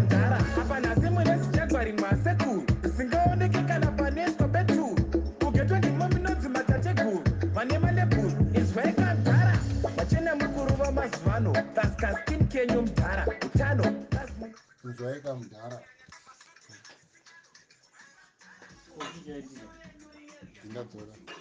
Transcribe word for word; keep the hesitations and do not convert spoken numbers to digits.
mtara. Hapa nazimu lesi jagbari maseku. Singa ondeke kana panesko betu. Ugetwe ni mami no zimatategu. Manema lebu izweka mtara. Wachena mkuruva mazvano. Taskaskin kenyu mtara. Utano. Izweka mtara. Inga tora.